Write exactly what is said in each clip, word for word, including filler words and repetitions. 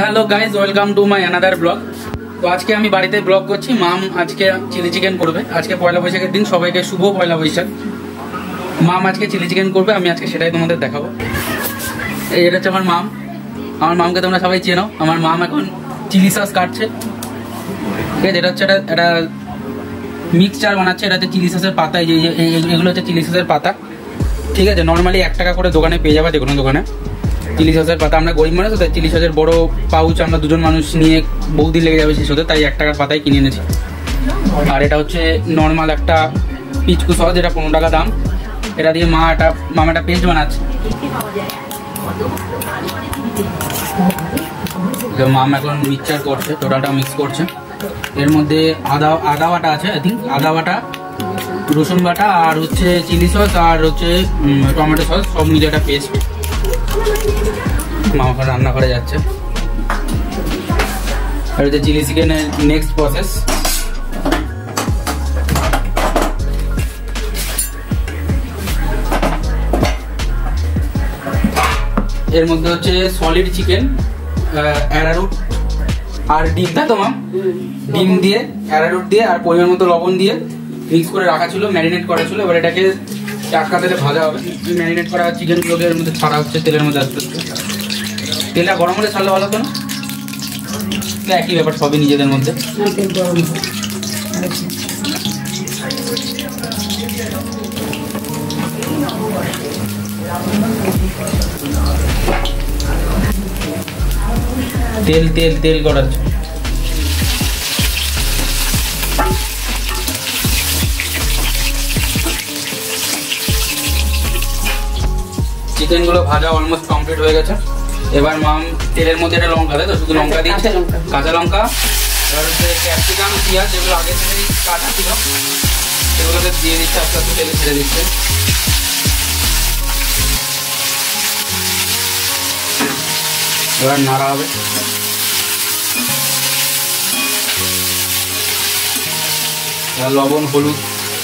Hello guys, welcome to my another blog. তো আজকে আমি বাড়িতে ব্লগ করছি। মাম আজকে চিলি চিকেন করবে। আজকে পয়লা বৈশাখের দিন, সবাইকে শুভ পয়লা বৈশাখ। মাম আজকে চিলি চিকেন করবে, আমি আজকে সেটাই তোমাদের দেখাবো। এটা হচ্ছে আমার মাম। আমার মামকে তোমরা সবাই চেনো। আমার মাম এখন চিলি সস কাটছে। ঠিক আছে, এটা হচ্ছে একটা একটা মিক্সচার বানাচ্ছে। এটা হচ্ছে চিলি সসের পাতা। এই যে এগুলো হচ্ছে চিলি সসের পাতা। ঠিক আছে, নর্মালি এক টাকা করে দোকানে পেয়ে যাবে, যে কোনো দোকানে। চিলি সসের পাতা, আমরা গরিব মানুষ, তাই চিলি সসের বড় পাউচ আমরা দুজন মানুষ নিয়ে বহুত দিন লেগে যাবে শেষ হতে, তাই এক টাকার পাতাই কিনে এনেছি। আর এটা হচ্ছে নর্মাল একটা পিচকু সস, যেটা পনেরো টাকা দাম। এটা দিয়ে মা একটা মামা একটা পেস্ট বানাচ্ছে। মাম এখন মিক্সচার করছে, টোটালটা মিক্স করছে। এর মধ্যে আদা আদা বাটা আছে, আই থিঙ্ক আদা বাটা, রসুন বাটা, আর হচ্ছে চিলি সস, আর হচ্ছে টমেটো সস, সব মিলে একটা পেস্ট। মামা রান্না করে যাচ্ছে। আর এটা চিলি চিকেনের নেক্সট প্রসেস। এর মধ্যে হচ্ছে সলিড চিকেন, অ্যারারুট আর ডিম। তাই তো মাম, ডিম দিয়ে, অ্যারারুট দিয়ে, আর পরিমাণ মতো লবণ দিয়ে মিক্স করে রাখা ছিল, ম্যারিনেট করা ছিল। এবার এটাকে টাটকা তেলে ভাজা হবে। ম্যারিনেট করা চিকেনগুলোকে এর মধ্যে ছাড়া হচ্ছে তেলের মধ্যে। আস্তে আস্তে তেলটা গরম হলে ছাড়লে ভালো হতো না? একই ব্যাপার, সবই নিজেদের মধ্যে। তেল তেল তেল গড়ার জন্য চিকেনগুলো ভাজা অলমোস্ট কমপ্লিট হয়ে গেছে। এবার মাম তেলের মধ্যে একটা লঙ্কা, তাই তো, শুধু লঙ্কা দিয়েছে, কাঁচা লঙ্কা। এবার হচ্ছে ক্যাপসিকাম, পেঁয়াজ, যেগুলো আগে থেকে কাটা ছিল সেগুলোকে দিয়ে দিচ্ছে, আস্তে আস্তে তেলে ছেড়ে দিচ্ছে। এবার নাড়া হবে। লবণ, হলুদ,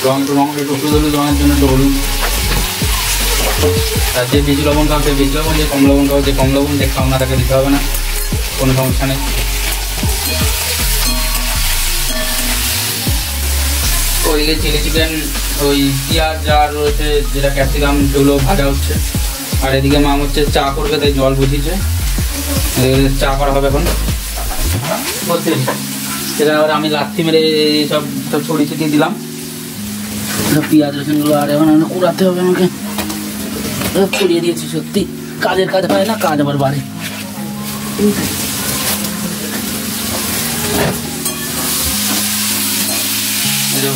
রং টু রং একটু হলুদ হলুদ রঙের জন্য একটু হলুদ, আর যে বীজ লবণ খাও সে বীজ লবণ, যে কম লবণ খাও যে কম লবণ, যে খাও না তাকে দিতে হবে না, কোনো সমস্যা নেই। ওইদিকে চিলি চিকেন, ওই পেঁয়াজ আর রয়েছে যেটা ক্যাপসিকাম, সেগুলো ভাজা হচ্ছে। আর এদিকে মাম হচ্ছে চা করবে, তাই জল বুঝিয়েছে, চা করা হবে এখন। সেটা আবার আমি লাথি মেরে সব সব ছড়িয়ে ছিটিয়ে দিলাম পেঁয়াজ রসুনগুলো। আর এখন কুড়াতে হবে আমাকে, ছড়িয়ে দিয়েছি। সত্যি কাজের কাজ হয় না, কাজ আবার বাড়ে।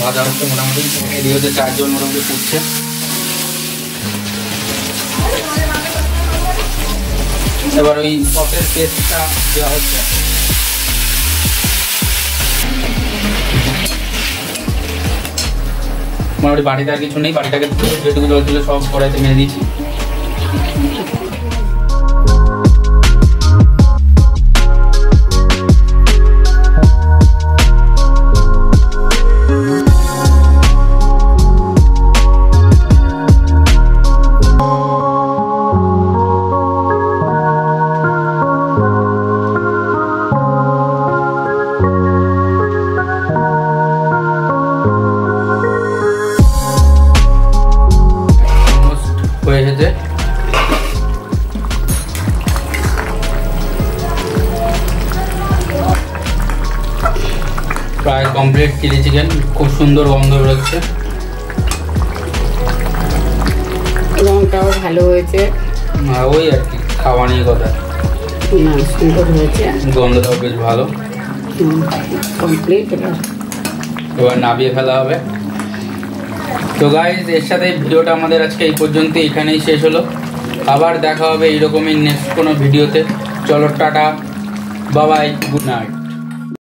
ভাজা হচ্ছে মোটামুটি, এদিকে হচ্ছে চারজন মোটামুটি ফুটছে। এবার ওই সসের পেস্টটা দেওয়া হচ্ছে। মোটামুটি বাড়িতে আর কিছু নেই, বাড়িটাকে যেটুকু জল ছিল সব কড়াইতে মেরে দিয়েছি। প্রায় কমপ্লিট চিলি চিকেন। খুব সুন্দর গন্ধ বেরোচ্ছে, রঙটাও ভালো হয়েছে। ওই আর কি, খাওয়া নিয়ে কথা, গন্ধটাও বেশ ভালো। এবার নাবিয়ে ফেলা হবে। তো গাইজ, এর সাথে ভিডিওটা আমাদের আজকে এই পর্যন্ত এখানেই শেষ হলো। আবার দেখা হবে এইরকমই নেক্সট কোনো ভিডিওতে। চলো টাটা, বাই বাই, গুড নাইট।